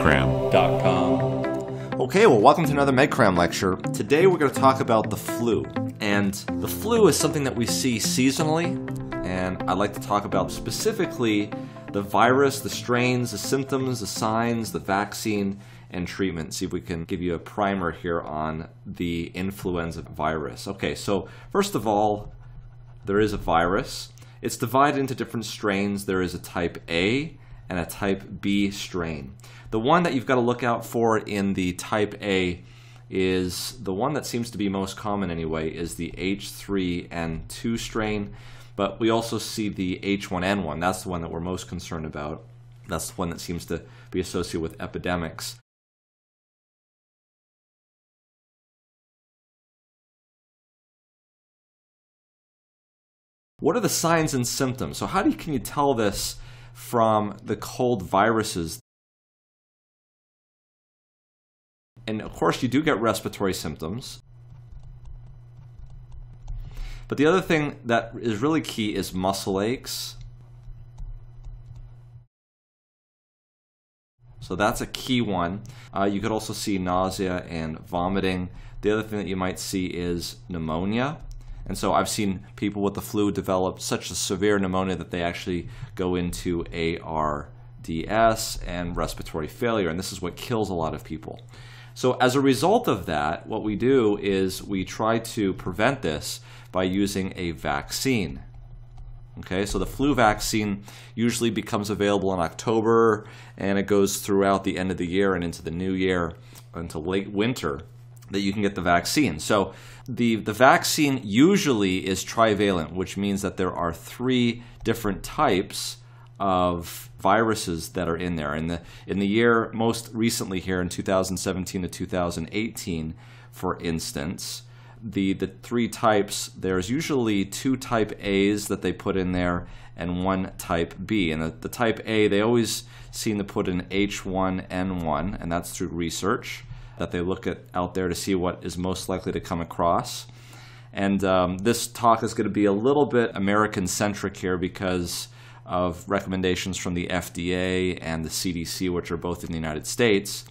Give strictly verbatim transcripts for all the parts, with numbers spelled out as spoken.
medcram dot com. Okay, well, welcome to another MedCram lecture. Today we're going to talk about the flu. And the flu is something that we see seasonally, and I'd like to talk about specifically the virus, the strains, the symptoms, the signs, the vaccine, and treatment. See if we can give you a primer here on the influenza virus. Okay, so first of all, there is a virus. It's divided into different strains. There is a type A and a type B strain. The one that you've got to look out for in the type A is the one that seems to be most common anyway, is the H three N two strain, but we also see the H one N one. That's the one that we're most concerned about. That's the one that seems to be associated with epidemics. What are the signs and symptoms? So how do you, can you tell this from the cold viruses? And of course you do get respiratory symptoms. But the other thing that is really key is muscle aches. So that's a key one. Uh, you could also see nausea and vomiting. The other thing that you might see is pneumonia. And so I've seen people with the flu develop such a severe pneumonia that they actually go into A R D S and respiratory failure, and this is what kills a lot of people. So as a result of that, what we do is we try to prevent this by using a vaccine. Okay, so the flu vaccine usually becomes available in October, and it goes throughout the end of the year and into the new year, until late winter, that you can get the vaccine. So the, the vaccine usually is trivalent, which means that there are three different types of viruses that are in there. In the, in the year most recently here in two thousand seventeen to two thousand eighteen, for instance, the, the three types, there's usually two type A's that they put in there and one type B. And the, the type A, they always seem to put in H one N one, and that's through research that they look at out there to see what is most likely to come across. And um, this talk is going to be a little bit American-centric here because of recommendations from the F D A and the C D C, which are both in the United States.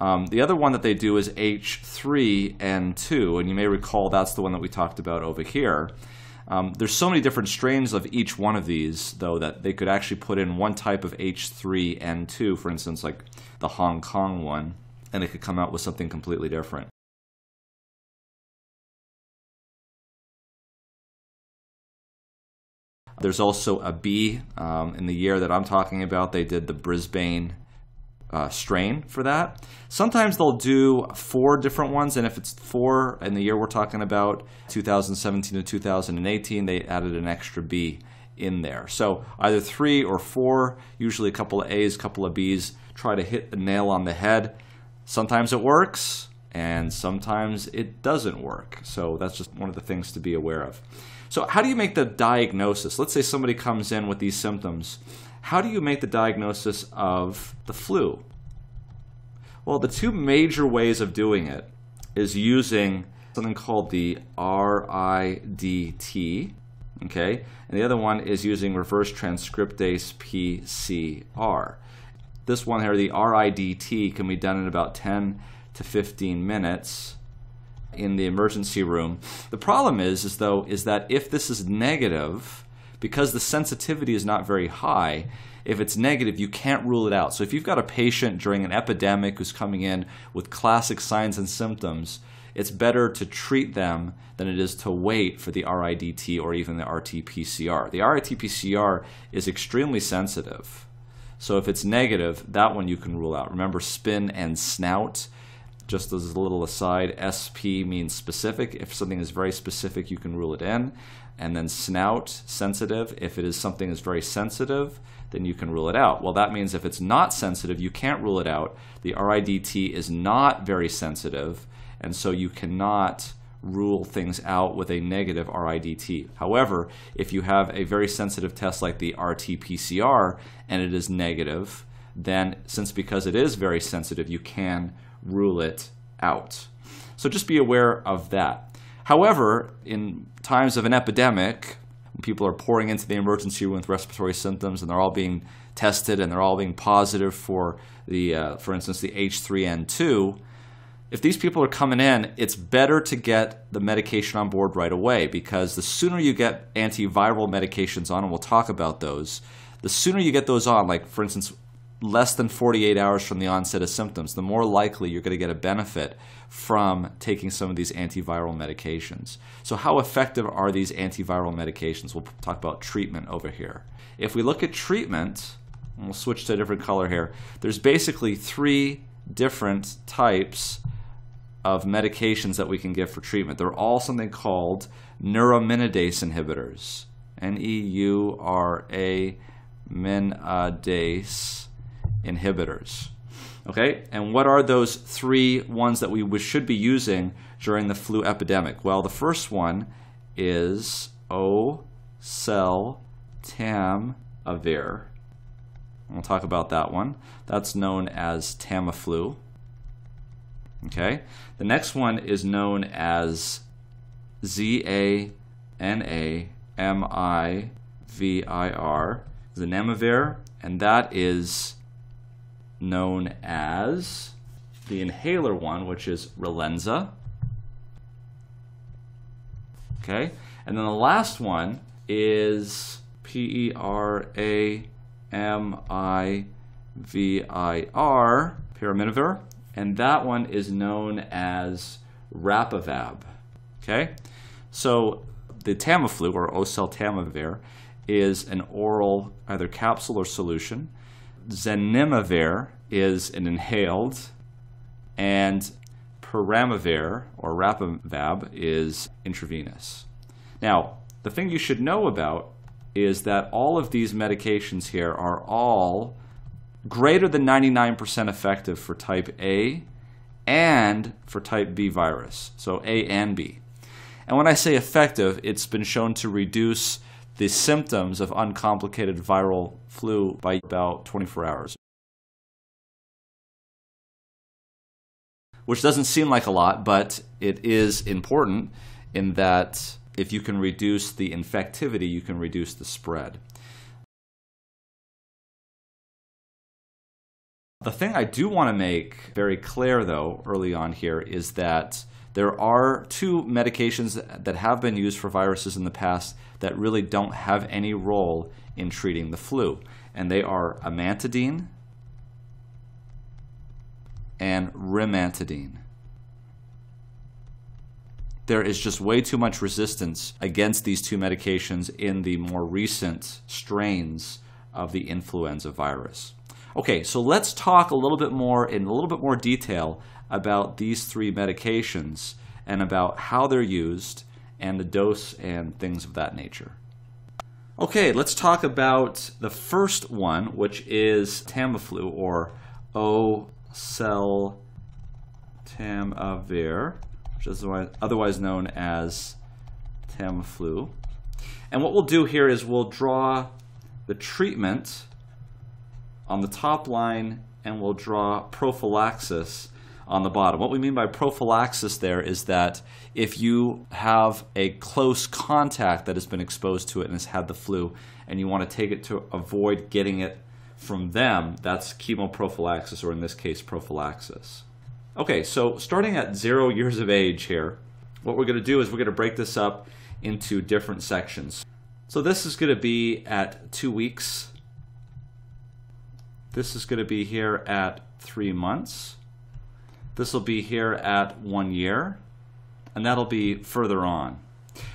Um, the other one that they do is H three N two, and you may recall that's the one that we talked about over here. Um, there's so many different strains of each one of these, though, that they could actually put in one type of H three N two, for instance, like the Hong Kong one, and it could come out with something completely different. There's also a B. Um, in the year that I'm talking about, they did the Brisbane uh, strain for that. Sometimes they'll do four different ones, and if it's four in the year we're talking about, two thousand seventeen to two thousand eighteen, they added an extra B in there. So either three or four, usually a couple of A's, a couple of B's, try to hit the nail on the head. Sometimes it works, and sometimes it doesn't work. So that's just one of the things to be aware of. So how do you make the diagnosis? Let's say somebody comes in with these symptoms. How do you make the diagnosis of the flu? Well, the two major ways of doing it is using something called the R I D T, okay? And the other one is using reverse transcriptase P C R. This one here, the R I D T, can be done in about ten to fifteen minutes in the emergency room. The problem is, is though, is that if this is negative, because the sensitivity is not very high, if it's negative, you can't rule it out. So if you've got a patient during an epidemic who's coming in with classic signs and symptoms, it's better to treat them than it is to wait for the R I D T or even the R T P C R. The R T P C R is extremely sensitive. So if it's negative, that one you can rule out. Remember spin and snout. Just as a little aside, S P means specific. If something is very specific, you can rule it in. And then snout, sensitive. If it is something is very sensitive, then you can rule it out. Well, that means if it's not sensitive, you can't rule it out. The R I D T is not very sensitive, and so you cannot rule things out with a negative R I D T. However, if you have a very sensitive test like the R T P C R and it is negative, then since because it is very sensitive, you can rule it out. So just be aware of that. However, in times of an epidemic, when people are pouring into the emergency room with respiratory symptoms and they're all being tested and they're all being positive for the, uh, for instance, the H three N two, if these people are coming in, it's better to get the medication on board right away, because the sooner you get antiviral medications on, and we'll talk about those, the sooner you get those on, like for instance, less than forty-eight hours from the onset of symptoms, the more likely you're going to get a benefit from taking some of these antiviral medications. So how effective are these antiviral medications? We'll talk about treatment over here. If we look at treatment, and we'll switch to a different color here, there's basically three different types of medications that we can give for treatment. They're all something called neuraminidase inhibitors, N E U R A minidase inhibitors. Okay, and what are those three ones that we should be using during the flu epidemic? Well, the first one is oseltamivir. We'll talk about that one. That's known as Tamiflu. Okay, the next one is known as zanamivir, zanamivir, and that is known as the inhaler one, which is Relenza. Okay, and then the last one is P E R A M I V I R, peramivir, and that one is known as Rapivab. Okay, so the Tamiflu or oseltamivir is an oral either capsule or solution. Zanamivir is an inhaled, and peramivir or Rapivab is intravenous. Now, the thing you should know about is that all of these medications here are all greater than ninety-nine percent effective for type A and for type B virus, so A and B. And when I say effective, it's been shown to reduce the symptoms of uncomplicated viral flu by about twenty-four hours. Which doesn't seem like a lot, but it is important in that if you can reduce the infectivity, you can reduce the spread. The thing I do want to make very clear, though, early on here is that there are two medications that have been used for viruses in the past that really don't have any role in treating the flu, and they are amantadine and rimantadine. There is just way too much resistance against these two medications in the more recent strains of the influenza virus. Okay, so let's talk a little bit more in a little bit more detail about these three medications and about how they're used and the dose and things of that nature. Okay, let's talk about the first one, which is Tamiflu or oseltamivir, which is otherwise known as Tamiflu. And what we'll do here is we'll draw the treatment on the top line and we'll draw prophylaxis on the bottom. What we mean by prophylaxis there is that if you have a close contact that has been exposed to it and has had the flu and you want to take it to avoid getting it from them, that's chemoprophylaxis, or in this case prophylaxis. Okay, so starting at zero years of age here, what we're going to do is we're going to break this up into different sections. So this is going to be at two weeks. This is going to be here at three months. This will be here at one year, and that'll be further on.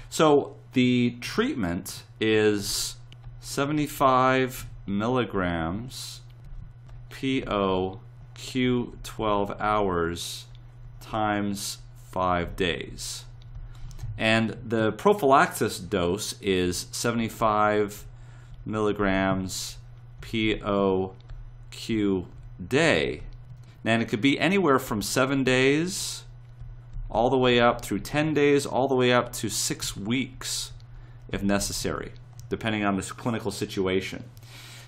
So the treatment is seventy-five milligrams P O Q twelve hours times five days. And the prophylaxis dose is seventy-five milligrams P O Q day. And it could be anywhere from seven days all the way up through ten days, all the way up to six weeks if necessary, depending on this clinical situation.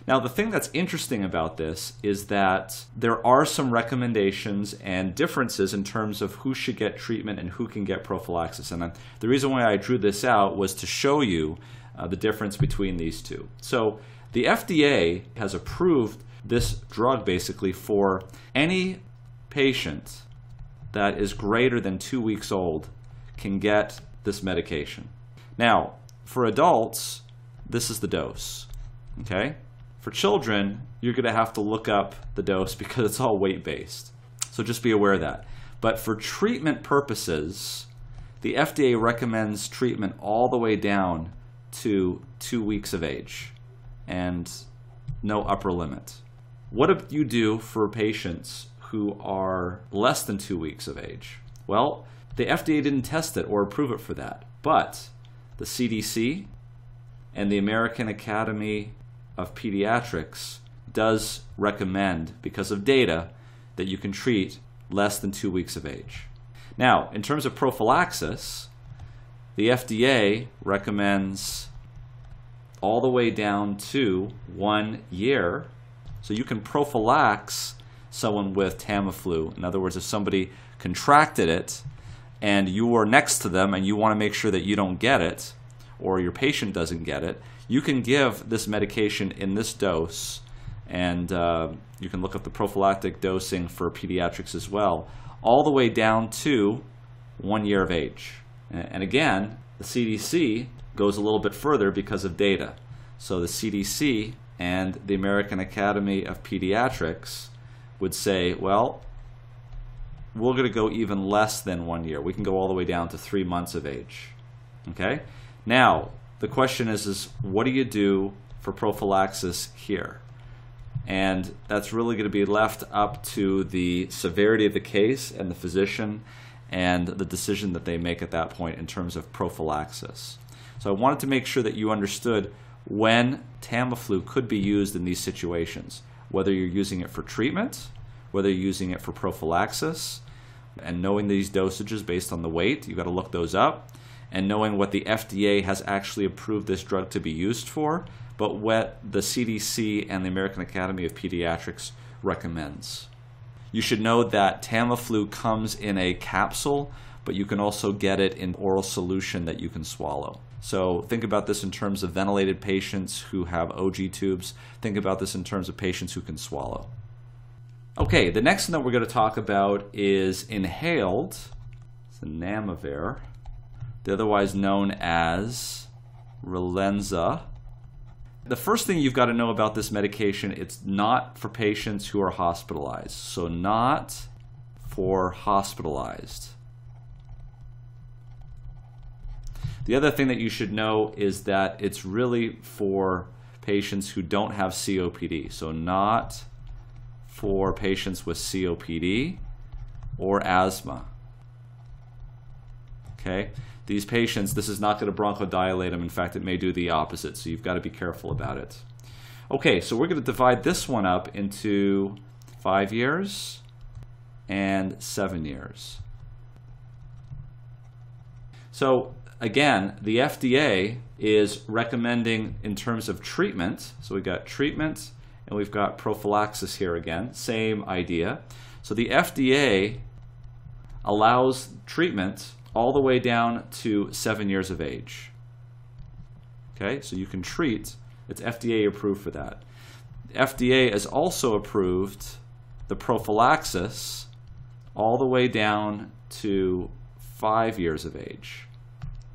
Now, the thing that's interesting about this is that there are some recommendations and differences in terms of who should get treatment and who can get prophylaxis. And the reason why I drew this out was to show you uh, the difference between these two. So The F D A has approved this drug basically for any patient that is greater than two weeks old can get this medication. Now, for adults, this is the dose, okay? For children, you're gonna have to look up the dose because it's all weight-based. So just be aware of that. But for treatment purposes, the F D A recommends treatment all the way down to two weeks of age and no upper limit. What do you do for patients who are less than two weeks of age? Well, the F D A didn't test it or approve it for that, but the C D C and the American Academy of Pediatrics does recommend, because of data, that you can treat less than two weeks of age. Now, in terms of prophylaxis, the F D A recommends all the way down to one year. So you can prophylax someone with Tamiflu. In other words, if somebody contracted it and you were next to them and you want to make sure that you don't get it or your patient doesn't get it, you can give this medication in this dose, and uh, you can look up the prophylactic dosing for pediatrics as well, all the way down to one year of age. And again, the C D C goes a little bit further because of data. So the C D C and the American Academy of Pediatrics would say, well, we're going to go even less than one year. We can go all the way down to three months of age. Okay? Now, the question is, is what do you do for prophylaxis here? And that's really going to be left up to the severity of the case and the physician and the decision that they make at that point in terms of prophylaxis. So I wanted to make sure that you understood when Tamiflu could be used in these situations, whether you're using it for treatment, whether you're using it for prophylaxis, and knowing these dosages based on the weight. You've got to look those up, and knowing what the F D A has actually approved this drug to be used for, but what the C D C and the American Academy of Pediatrics recommends. You should know that Tamiflu comes in a capsule, but you can also get it in oral solution that you can swallow. So think about this in terms of ventilated patients who have O G tubes. Think about this in terms of patients who can swallow. Okay, the next thing that we're going to talk about is inhaled zanamivir, otherwise known as Relenza. The first thing you've got to know about this medication, it's not for patients who are hospitalized. So not for hospitalized. The other thing that you should know is that it's really for patients who don't have C O P D. So not for patients with C O P D or asthma. Okay? These patients, this is not going to bronchodilate them. In fact, it may do the opposite, so you've got to be careful about it. Okay, so we're going to divide this one up into five years and seven years. So again, the F D A is recommending in terms of treatment, so we've got treatment and we've got prophylaxis here again, same idea. So the F D A allows treatment all the way down to seven years of age. Okay, so you can treat, it's F D A approved for that. The F D A has also approved the prophylaxis all the way down to five years of age.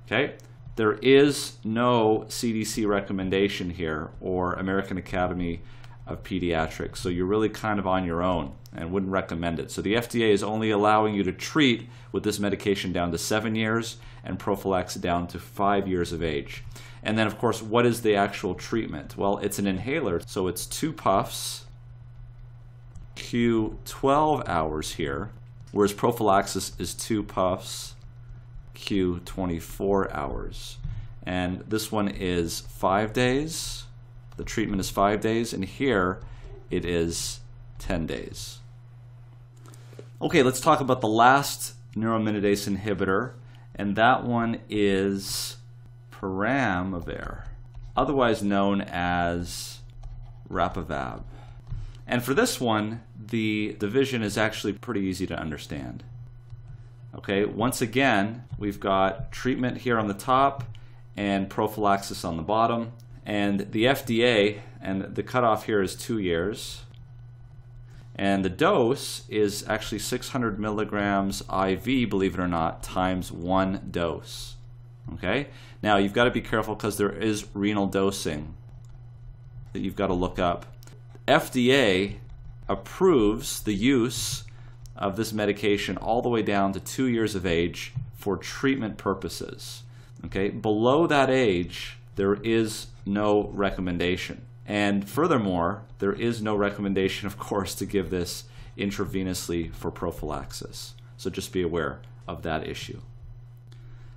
Okay, there is no C D C recommendation here or American Academy of Pediatrics, so you're really kind of on your own and wouldn't recommend it. So the F D A is only allowing you to treat with this medication down to seven years and prophylax down to five years of age. And then, of course, what is the actual treatment? Well, it's an inhaler, so it's two puffs, Q twelve hours here, whereas prophylaxis is two puffs, Q twenty-four hours. And this one is five days. The treatment is five days, and here it is ten days. Okay, let's talk about the last neuraminidase inhibitor, and that one is peramivir, otherwise known as Rapivab. And for this one, the division is actually pretty easy to understand. Okay, once again, we've got treatment here on the top and prophylaxis on the bottom. And the F D A, and the cutoff here is two years, and the dose is actually six hundred milligrams I V, believe it or not, times one dose. Okay? Now you've got to be careful because there is renal dosing that you've got to look up. F D A approves the use of this medication all the way down to two years of age for treatment purposes. Okay? Below that age, there is no recommendation. And furthermore, there is no recommendation, of course, to give this intravenously for prophylaxis. So just be aware of that issue.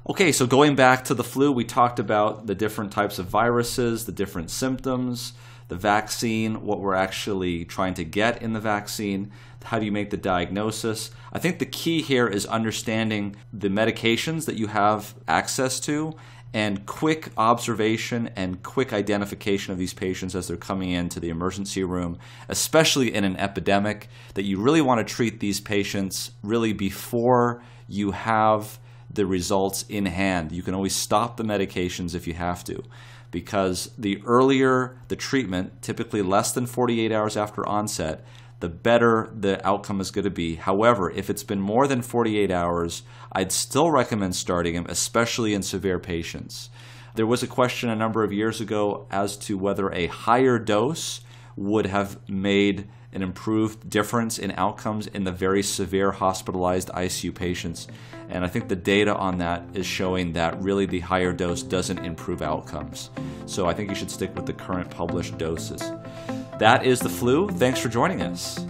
Okay, so going back to the flu, we talked about the different types of viruses, the different symptoms, the vaccine, what we're actually trying to get in the vaccine, how do you make the diagnosis. I think the key here is understanding the medications that you have access to, and quick observation and quick identification of these patients as they're coming into the emergency room, especially in an epidemic, that you really want to treat these patients really before you have the results in hand. You can always stop the medications if you have to, because the earlier the treatment, typically less than forty-eight hours after onset, the better the outcome is going to be. However, if it's been more than forty-eight hours, I'd still recommend starting them, especially in severe patients. There was a question a number of years ago as to whether a higher dose would have made an improved difference in outcomes in the very severe hospitalized I C U patients. And I think the data on that is showing that really the higher dose doesn't improve outcomes. So I think you should stick with the current published doses. That is the flu. Thanks for joining us.